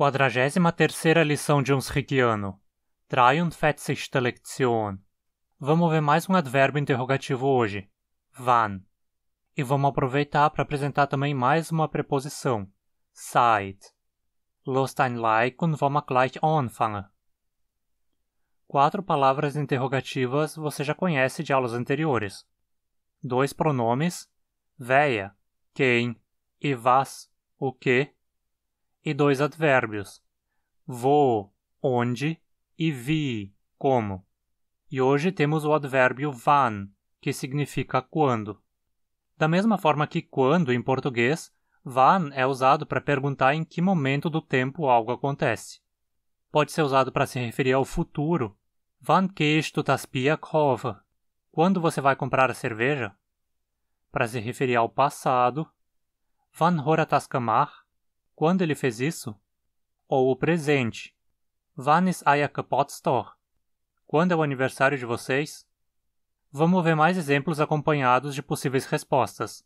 43ª lição de Hunsriqueano. Triumph et sexta lection. Vamos ver mais um advérbio interrogativo hoje, wann. E vamos aproveitar para apresentar também mais uma preposição, seit. Los ein like und vamos gleich anfangen. 4 palavras interrogativas você já conhece de aulas anteriores. 2 pronomes, wer, quem, e was, o que. E 2 advérbios, wo, onde, e wie, como. E hoje temos o advérbio wann, que significa quando. Da mesma forma que quando em português, wann é usado para perguntar em que momento do tempo algo acontece. Pode ser usado para se referir ao futuro. Wann gehst du das Bier kaufen? Quando você vai comprar a cerveja? Para se referir ao passado. Wann hat er das gemacht? Quando ele fez isso? Ou o presente. Wann ist euer Geburtstag? Quando é o aniversário de vocês? Vamos ver mais exemplos acompanhados de possíveis respostas.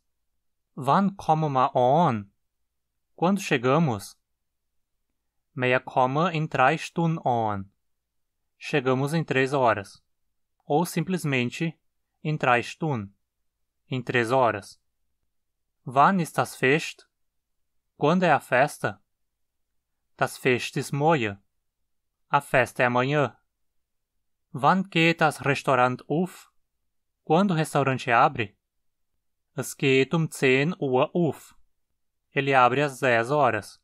Wann kommen wir an? Quando chegamos? Wir kommen in 3 Stunden an. Chegamos em 3 horas. Ou simplesmente, in 3 Stunden. Em 3 horas. Wann ist das Fest? Quando é a festa? Das Fest ist morgen. A festa é amanhã. Wann geht das Restaurant auf? Quando o restaurante abre? Es geht 10 Uhr auf. Ele abre às 10 horas.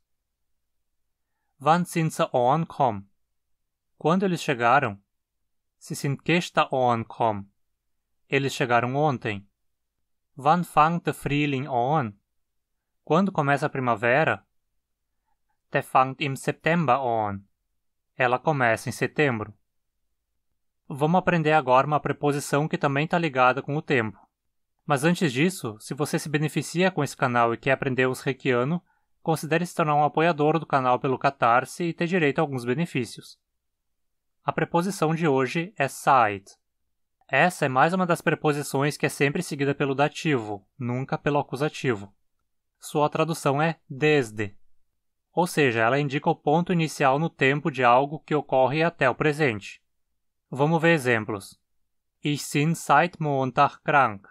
Wann sind sie angekommen? Quando eles chegaram? Sie sind gestern angekommen. Eles chegaram ontem. Wann fängt der Frühling an? Quando começa a primavera? Der fängt im September an. Ela começa em setembro. Vamos aprender agora uma preposição que também está ligada com o tempo. Mas antes disso, se você se beneficia com esse canal e quer aprender Hunsriqueano, considere se tornar um apoiador do canal pelo Catarse e ter direito a alguns benefícios. A preposição de hoje é seid. Essa é mais uma das preposições que é sempre seguida pelo dativo, nunca pelo acusativo. Sua tradução é desde, ou seja, ela indica o ponto inicial no tempo de algo que ocorre até o presente. Vamos ver exemplos. Ich bin seit Montag krank.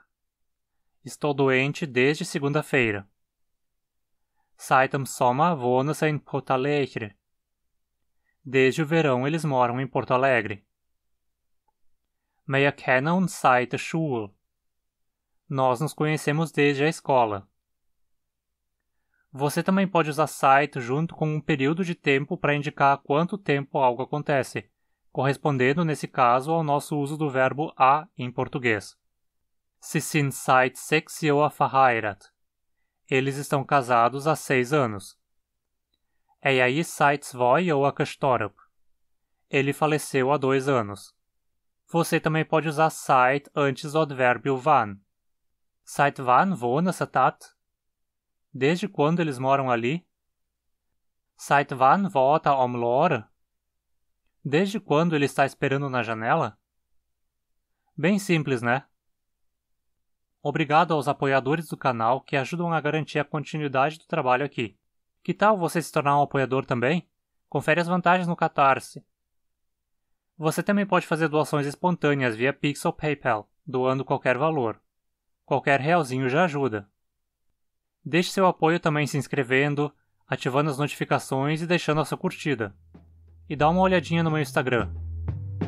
Estou doente desde segunda-feira. Seit dem Sommer wohnen sie in Porto Alegre. Desde o verão eles moram em Porto Alegre. Wir kennen uns seit der Schule. Nós nos conhecemos desde a escola. Você também pode usar seit junto com um período de tempo para indicar há quanto tempo algo acontece, correspondendo, nesse caso, ao nosso uso do verbo há em português. Sie sind seit 6 Jahren verheiratet. Eles estão casados há 6 anos. Er ist seit 2 Jahren gestorben. Ele faleceu há 2 anos. Você também pode usar seit antes do advérbio wann. Seit wann wohnen sie dort? Desde quando eles moram ali? Seit wann wartet er am Lore? Desde quando ele está esperando na janela? Bem simples, né? Obrigado aos apoiadores do canal que ajudam a garantir a continuidade do trabalho aqui. Que tal você se tornar um apoiador também? Confere as vantagens no Catarse. Você também pode fazer doações espontâneas via Pix ou PayPal, doando qualquer valor. Qualquer realzinho já ajuda. Deixe seu apoio também se inscrevendo, ativando as notificações e deixando a sua curtida. E dá uma olhadinha no meu Instagram.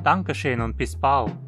Dankeschön und bis bald!